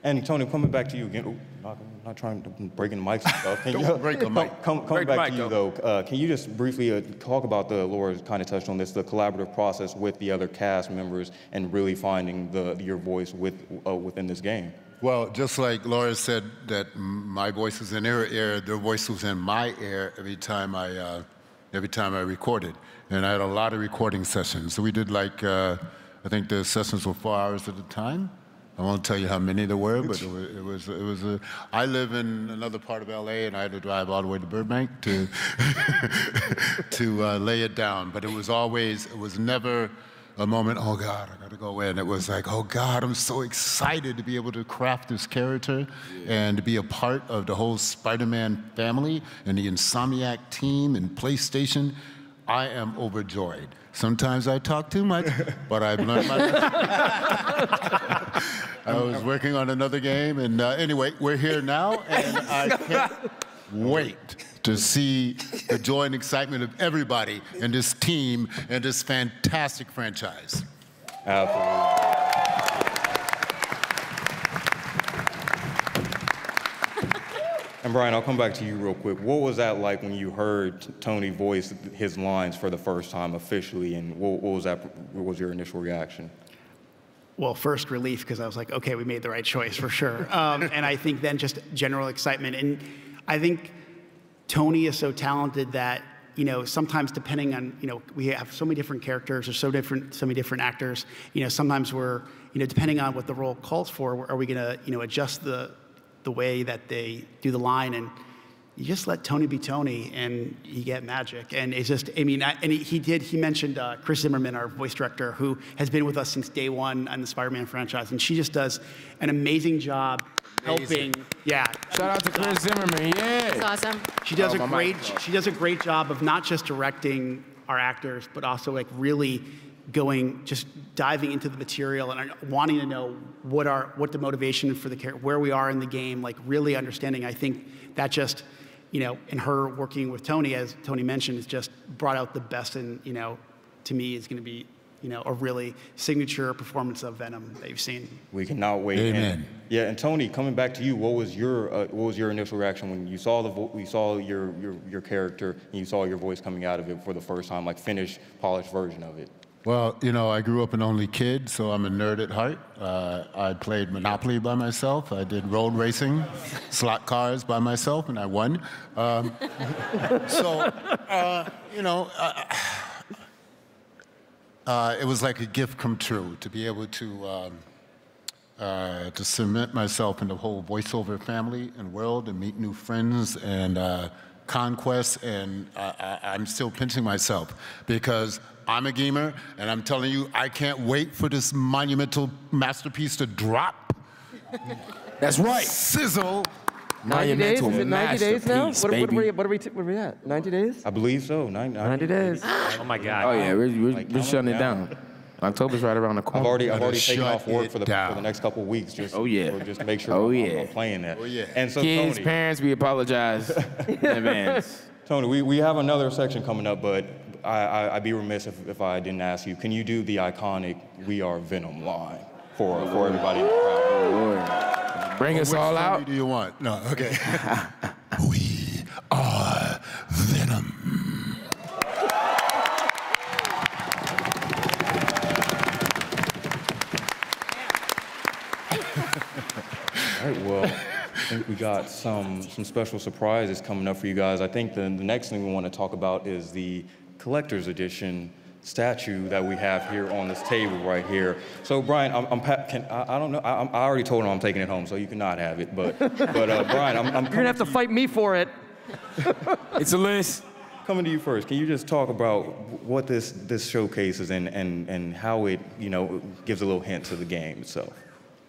And Tony, coming back to you again. Ooh, not, not trying to break in the mics and stuff. Can Don't you, break the mic. Coming come back mic, to you, though, though uh, can you just briefly uh, talk about the, Laura kind of touched on this, the collaborative process with the other cast members and really finding the, your voice with, uh, within this game? Well, just like Laura said that my voice was in her ear, their voice was in my ear every time I, uh, every time I recorded. And I had a lot of recording sessions. So we did like, uh, I think the sessions were four hours at a time. I won't tell you how many there were, but it was, it was, it was a, I live in another part of L A, and I had to drive all the way to Burbank to, to uh, lay it down. But it was always, it was never a moment, oh God, I gotta go in. It was like, oh God, I'm so excited to be able to craft this character yeah. and to be a part of the whole Spider-Man family and the Insomniac team and PlayStation. I am overjoyed. Sometimes I talk too much, but I've learned my lesson. I was working on another game, and uh, anyway, we're here now, and I can't wait to see the joy and excitement of everybody and this team and this fantastic franchise. Absolutely. And Bryan, I'll come back to you real quick. What was that like when you heard Tony voice his lines for the first time officially, and what, what was that? What was your initial reaction? Well, first relief, because I was like, okay, we made the right choice for sure. Um, and I think then just general excitement. And I think Tony is so talented that, you know, sometimes depending on, you know, we have so many different characters or so different, so many different actors. You know, sometimes we're, you know, depending on what the role calls for, are we gonna, you know, adjust the the way that they do the line, and you just let Tony be Tony, and you get magic. And it's just, I mean, I, and he, he did, he mentioned uh, Chris Zimmerman, our voice director, who has been with us since day one on the Spider-Man franchise, and she just does an amazing job amazing. helping. Yeah. Shout out to Chris Zimmerman, yeah. That's awesome. She does, oh, a great, she does a great job of not just directing our actors, but also like really going, just diving into the material and wanting to know what our, what the motivation for the character, where we are in the game, like really understanding. I think that just, you know, and her working with Tony, as Tony mentioned, has just brought out the best in, you know, to me is going to be, you know, a really signature performance of Venom that you've seen. We cannot wait. Amen. And, yeah, and Tony, coming back to you, what was your uh, what was your initial reaction when you saw the vo you saw your, your your character and you saw your voice coming out of it for the first time, like finished, polished version of it? Well, you know, I grew up an only kid, so I'm a nerd at heart. Uh, I played Monopoly by myself. I did road racing, slot cars by myself, and I won. Um, so, uh, you know, uh, uh, it was like a gift come true to be able to um, uh, to cement myself in the whole voiceover family and world and meet new friends and uh, conquests. And I, I, I'm still pinching myself because I'm a gamer, and I'm telling you, I can't wait for this monumental masterpiece to drop. That's right. Sizzle. Monumental days? Is it ninety days now? What, what, are we, what, are we what are we at? ninety days? I believe so. ninety, ninety days. Oh, my God. Oh, yeah. We're, we're, like, we're shutting it down. down. October's right around the corner. I've already, I've already taken off work for the, for the next couple of weeks. Just, oh, yeah. Just to make sure oh, I'm, yeah. I'm playing that. Oh, yeah. And so, Kids, Tony, parents, we apologize in advance. Tony, we, we have another section coming up, but I, I, I'd be remiss if, if I didn't ask you, can you do the iconic We Are Venom line for, oh, for everybody in the crowd? Bring well, us all out. Which do you want? No, okay. We are Venom. All right, well. I think we got some, some special surprises coming up for you guys. I think the, the next thing we want to talk about is the collector's edition statue that we have here on this table right here. So Bryan, I'm, I'm can, I, I don't know, I, I already told him I'm taking it home, so you cannot have it. But, but uh, Bryan, I'm, I'm You're gonna have to, to fight me for it. It's a list. coming to you first, can you just talk about what this, this showcases and, and, and how it, you know, gives a little hint to the game itself?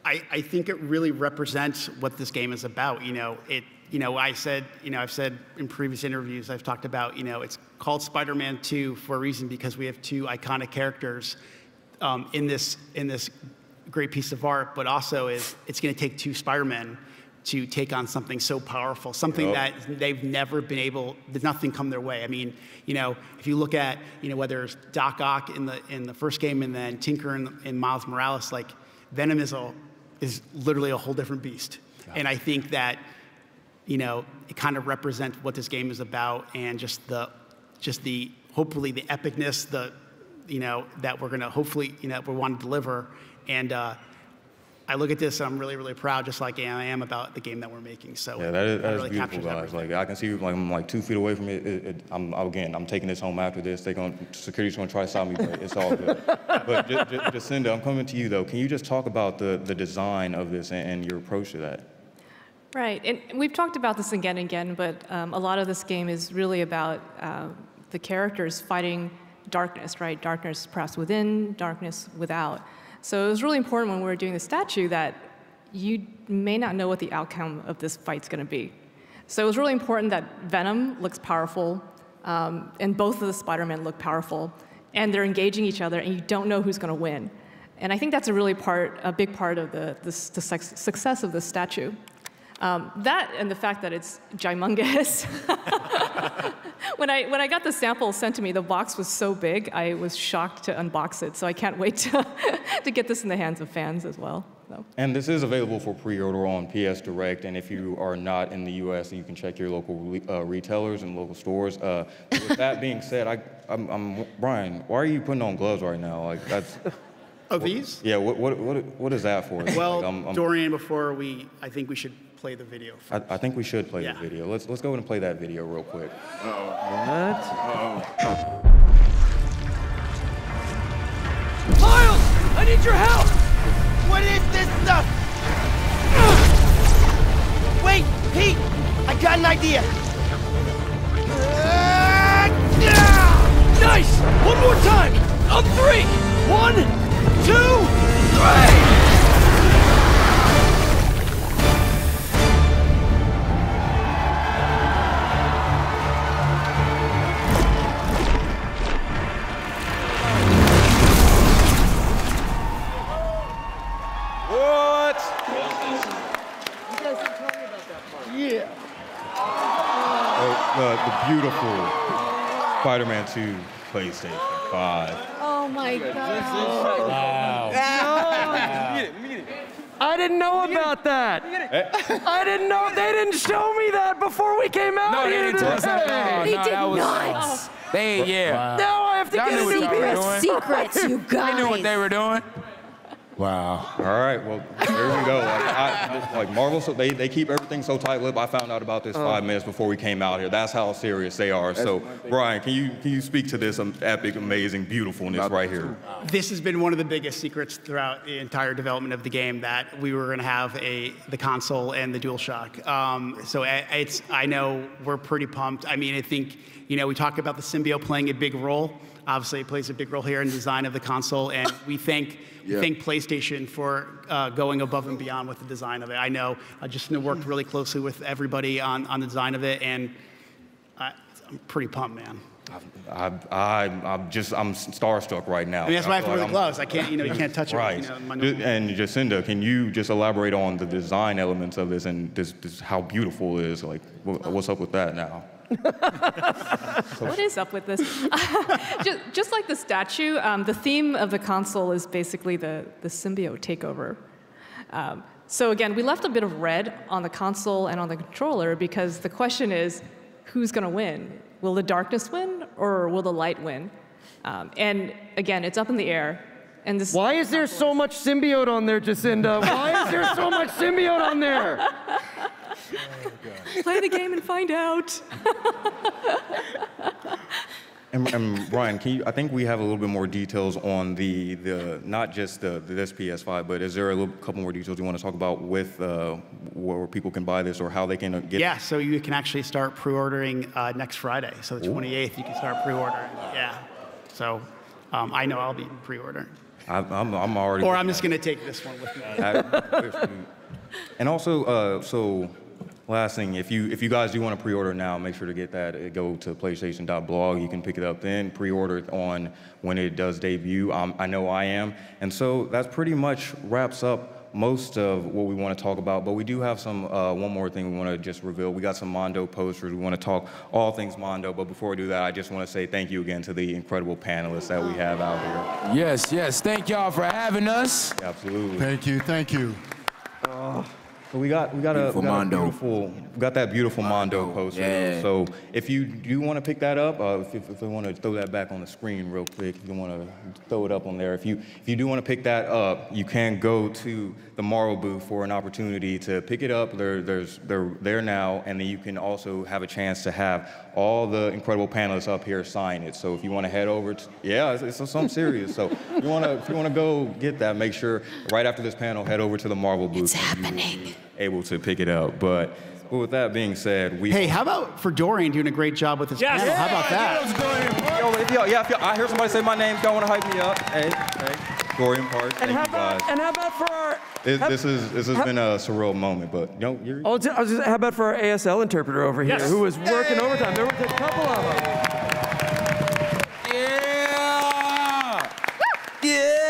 I, I think it really represents what this game is about. You know, it, you know, I said, you know, I've said in previous interviews, I've talked about, you know, it's called Spider-Man two for a reason, because we have two iconic characters um, in this, in this great piece of art, but also is, it's going to take two Spider-Men to take on something so powerful, something yep. that they've never been able, there's nothing come their way. I mean, you know, if you look at, you know, whether it's Doc Ock in the, in the first game and then Tinker and, and Miles Morales, like Venom is, a, is literally a whole different beast. Got and it. I think that, you know, it kind of represents what this game is about and just the, just the, hopefully the epicness, the, you know, that we're gonna hopefully, you know, we want to deliver. And, uh, I look at this, and I'm really, really proud, just like I am about the game that we're making. So yeah, that is, that really is beautiful, guys. Everything. Like I can see, like I'm like two feet away from it. it, it I'm again, I'm taking this home after this. They're going, security's going to try to stop me, but it's all good. But Jacinda, I'm coming to you though. Can you just talk about the the design of this and, and your approach to that? Right, and we've talked about this again and again, but um, a lot of this game is really about uh, the characters fighting darkness, right? Darkness perhaps within, darkness without. So it was really important when we were doing the statue that you may not know what the outcome of this fight's going to be. So it was really important that Venom looks powerful, um, and both of the Spider-Men look powerful, and they're engaging each other, and you don't know who's going to win. And I think that's a really part, a big part of the, the, the success of this statue. Um, that and the fact that it's gymongous. When I, when I got the sample sent to me, the box was so big, I was shocked to unbox it. So I can't wait to, to get this in the hands of fans as well. So. And this is available for pre-order on P S Direct. And if you are not in the U S, you can check your local re uh, retailers and local stores. Uh, with that being said, I, I'm, I'm, Bryan, why are you putting on gloves right now? Like that's... Oh, these? Yeah, what, what, what, what is that for? Well, like, I'm, I'm, Dorian, before we, I think we should play the video first. I, I think we should play yeah. the video. Let's, let's go ahead and play that video real quick. Uh-oh. What? Uh-oh. Miles! I need your help! What is this stuff? Wait, Pete! I got an idea! Nice! One more time! On three! One, two, three! Beautiful Spider-Man two PlayStation five. Oh my God. Wow. Wow. I didn't know about that. I didn't know. They didn't show me that before we came out no, here. They didn't no, they no, did was, not. They, yeah. Wow. Now I have to I get secret secrets, you guys. I knew what they were doing. Wow. All right, well, there we go. Like, I, like Marvel, so they, they keep everything so tight-lipped. I found out about this five minutes before we came out here. That's how serious they are. So, Bryan, can you, can you speak to this epic, amazing beautifulness right here? This has been one of the biggest secrets throughout the entire development of the game, that we were going to have a, the console and the DualShock. Um, so it's, I know we're pretty pumped. I mean, I think, you know, we talk about the symbiote playing a big role. Obviously, it plays a big role here in the design of the console, and we thank, yeah. thank PlayStation for uh, going above and beyond with the design of it. I know uh, Jacinda worked really closely with everybody on, on the design of it, and I, I'm pretty pumped, man. I, I, I'm just, I'm starstruck right now. I mean, that's why I have to wear the gloves. I can't, you know, you can't touch it. Right. You know, my normal. And Jacinda, can you just elaborate on the design elements of this and this, this how beautiful it is? Like, what, what's up with that now? What is up with this? just, just like the statue, um, the theme of the console is basically the, the symbiote takeover. Um, so again, we left a bit of red on the console and on the controller because the question is, who's going to win? Will the darkness win or will the light win? Um, and again, it's up in the air. And this Why is there so much symbiote on there, Jacinda? Why is there so much symbiote on there? Oh, play the game and find out. And, and Brian, can you, I think we have a little bit more details on the, the not just the, this P S five, but is there a little, couple more details you want to talk about with uh, where people can buy this or how they can get yeah, it? Yeah, so you can actually start pre-ordering uh, next Friday. So the twenty-eighth, ooh, you can start pre-ordering. Yeah. So um, I know I'll be pre-ordering. I'm, I'm already. Or I'm just going to take this one with me. I, and also, uh, so... last thing, if you if you guys do want to pre-order now, make sure to get that. Go to PlayStation dot blog. You can pick it up then. Pre-order it on when it does debut. Um, I know I am. And so that pretty much wraps up most of what we want to talk about. But we do have some uh, one more thing we want to just reveal. We got some Mondo posters. We want to talk all things Mondo. But before we do that, I just want to say thank you again to the incredible panelists that we have out here. Yes, yes. Thank y'all for having us. Absolutely. Thank you. Thank you. Uh, But we got we got beautiful a, we got, Mondo. A beautiful, we got that beautiful Mondo, Mondo poster. Yeah. So if you do want to pick that up, uh, if, if, if you want to throw that back on the screen real quick, if you want to throw it up on there. If you if you do want to pick that up, you can go to the Marvel booth for an opportunity to pick it up. They're there's they're there now, and then you can also have a chance to have all the incredible panelists up here sign it. So if you want to head over, to, yeah, it's, it's something serious. So if you want to if you want to go get that, make sure right after this panel, head over to the Marvel booth. It's happening. Able to pick it up, but, but with that being said, we- Hey, how about for Dorian doing a great job with his yes. panel? Yeah, how about that? Yo, if y'all, yeah, if y'all, I hear somebody say my name, y'all want to hype me up. Hey, hey, Dorian Parks, thank you guys. And how about for our- it, how, This is this has how, been a surreal moment, but you know, you're- oh, just, how about for our A S L interpreter over here, yes. who was working hey. overtime? There was a couple of them. Yeah! Yeah!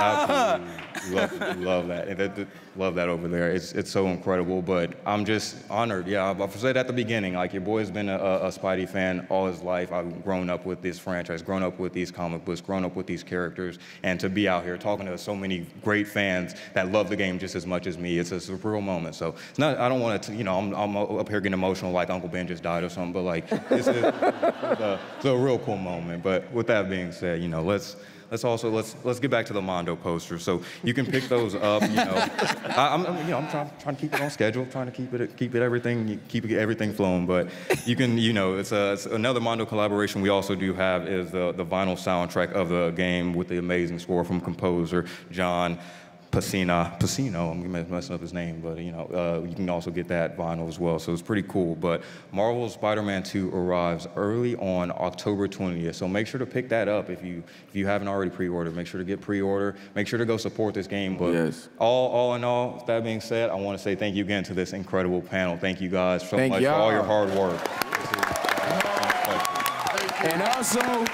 Absolutely. Love, love that, love that over there. It's it's so incredible. But I'm just honored. Yeah, I said at the beginning, like your boy's been a, a Spidey fan all his life. I've grown up with this franchise, grown up with these comic books, grown up with these characters, and to be out here talking to so many great fans that love the game just as much as me, it's a surreal moment. So it's not. I don't want to. You know, I'm I'm up here getting emotional like Uncle Ben just died or something. But like this is a, it's a real cool moment. But with that being said, you know, let's. Let's also let's let's get back to the Mondo poster. So you can pick those up. You know, I, I'm you know I'm trying, trying to keep it on schedule, trying to keep it keep it everything keep it, everything flowing. But you can you know it's, a, it's another Mondo collaboration we also do have is the the vinyl soundtrack of the game with the amazing score from composer John Pacino, Pacino, I'm messing up his name, but you know, uh, you can also get that vinyl as well, so it's pretty cool. But Marvel's Spider-Man two arrives early on October twentieth, so make sure to pick that up if you if you haven't already pre-ordered. Make sure to get pre-order. Make sure to go support this game. But yes. all all in all, with that being said, I want to say thank you again to this incredible panel. Thank you guys so thank much for all your hard work. And also,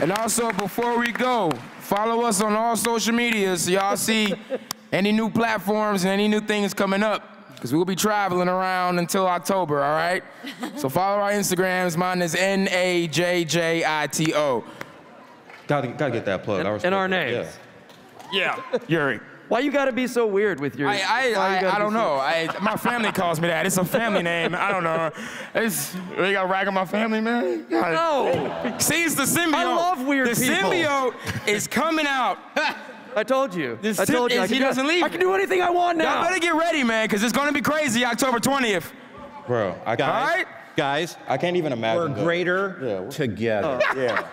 and also, before we go. Follow us on all social media so y'all see any new platforms and any new things coming up, because we'll be traveling around until October, all right? So follow our Instagrams. Mine is N A J J I T O. Gotta, gotta get that plug. And, and our names. Yeah. yeah, Yuri. Why you gotta be so weird with your... I, I, I, I don't know. I, my family calls me that. It's a family name. I don't know. It's, they got rag on my family, man? No. See, it's the symbiote. I love weird the people. The symbiote is coming out. I told you. This I told you. Is, I he doesn't do, leave. I can do anything I want now. Y'all better get ready, man, because it's gonna be crazy October twentieth. Bro, I got All right? Guys, I can't even imagine. We're greater yeah, we're, together. Oh, yeah.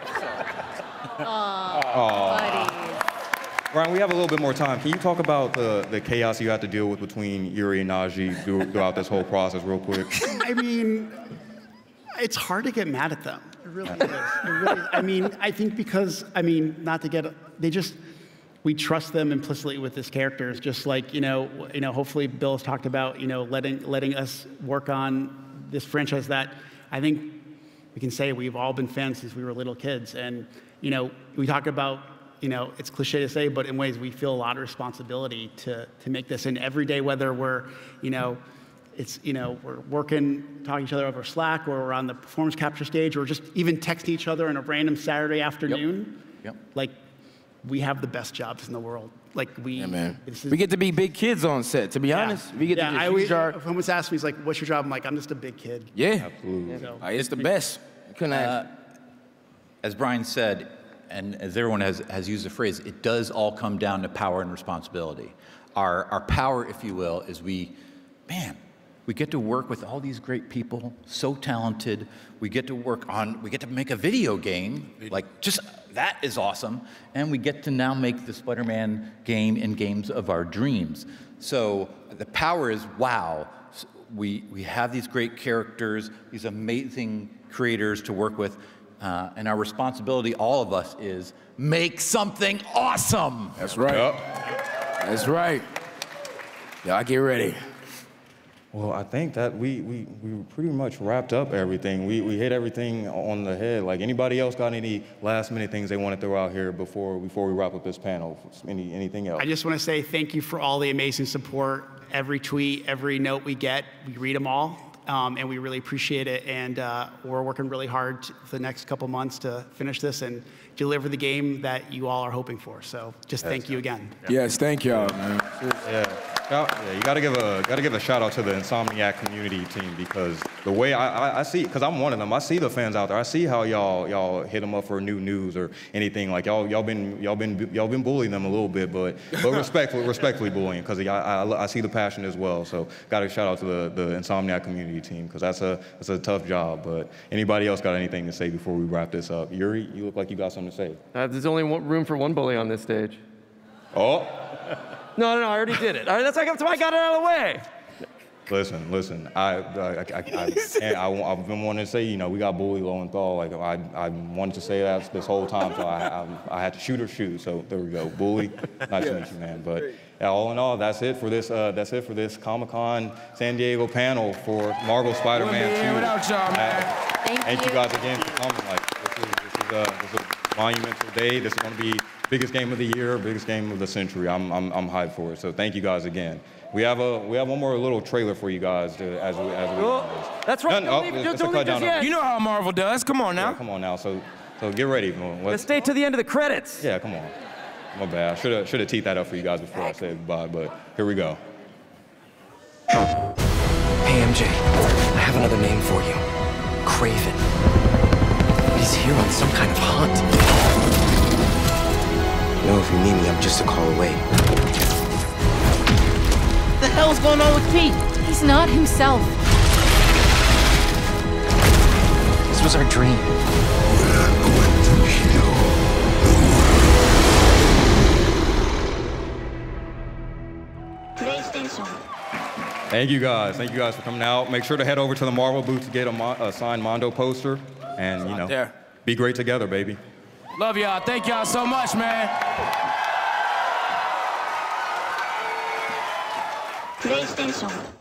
Aw, buddy. Brian, we have a little bit more time. Can you talk about the, the chaos you had to deal with between Yuri and Nadji throughout this whole process real quick? I mean, it's hard to get mad at them. It really is. It really is. I mean, I think because, I mean, not to get, they just, we trust them implicitly with this character. It's just like, you know, you know, hopefully Bill's talked about, you know, letting, letting us work on this franchise that I think we can say we've all been fans since we were little kids. And, you know, we talk about, you know, it's cliche to say, but in ways we feel a lot of responsibility to to make this. And every day, whether we're, you know, it's, you know, we're working, talking to each other over Slack, or we're on the performance capture stage, or just even texting each other on a random Saturday afternoon. Yep. Yep. Like, we have the best jobs in the world. Like, we... Yeah, man. Is, we get to be big kids on set, to be yeah. honest. We get yeah, to just I always, our... If someone's asked me, he's like, what's your job? I'm like, I'm just a big kid. Yeah. Absolutely. So, uh, it's the best. You couldn't ask. Uh, as Brian said, and as everyone has, has used the phrase, it does all come down to power and responsibility. Our, our power, if you will, is we, man, We get to work with all these great people, so talented. We get to work on, we get to make a video game. Like, just, that is awesome. And we get to now make the Spider-Man game in games of our dreams. So the power is, wow, we, we have these great characters, these amazing creators to work with. Uh, and our responsibility, all of us, is make something awesome. That's right. Yep. That's right. Y'all get ready. Well, I think that we, we, we pretty much wrapped up everything. We, we hit everything on the head. Like, anybody else got any last minute things they want to throw out here before, before we wrap up this panel? Any, anything else? I just want to say thank you for all the amazing support. Every tweet, every note we get, we read them all. Um, and we really appreciate it. And uh, we're working really hard for the next couple months to finish this and deliver the game that you all are hoping for. So just yes. thank you again. Yes, thank y'all, man. Yeah. Yeah, you gotta give a gotta give a shout out to the Insomniac community team, because the way I, I, I see, because I'm one of them, I see the fans out there. I see how y'all y'all hit them up for new news or anything. Like y'all y'all been y'all been y'all been bullying them a little bit, but but respectfully respectfully bullying, because I, I I see the passion as well. So gotta shout out to the the Insomniac community team, because that's a that's a tough job. But anybody else got anything to say before we wrap this up? Yuri, you look like you got something to say. Uh, there's only one room for one bully on this stage. Oh. No, no, no, I already did it. All right, that's why I got it out of the way. Listen, listen, I, I, I, I, I, I've been wanting to say, you know, we got Bully Lowenthal. Like, I, I wanted to say that this whole time, so I, I, I had to shoot or shoot. So there we go, Bully. Nice yeah. to meet you, man. But yeah, all in all, that's it for this. Uh, that's it for this Comic-Con San Diego panel for Marvel's Spider-Man two. Without y'all, man. Uh, Thank, Thank you. you guys again for coming. Like, this is, this is, uh, this is a monumental day. This is going to be. Biggest game of the year, biggest game of the century. I'm, I'm, I'm hyped for it. So thank you guys again. We have a, we have one more little trailer for you guys to, as we, as we. Well, that's right. Don't leave, don't, don't leave just yet. You know how Marvel does. Come on now. Yeah, come on now. So, so get ready. Let's, Let's stay to the end of the credits. Yeah, come on. My bad. I should have, should have teed that up for you guys before I said goodbye. But here we go. Hey M J, I have another name for you. Kraven. He's here on some kind of hunt. No, if you need me, I'm just a call away. What the hell's going on with Pete? He's not himself. This was our dream. We're going to heal the world. PlayStation. Thank you guys. Thank you guys for coming out. Make sure to head over to the Marvel booth to get a, Mo a signed Mondo poster. And, you know, there. Be great together, baby. Love y'all. Thank y'all so much, man. PlayStation.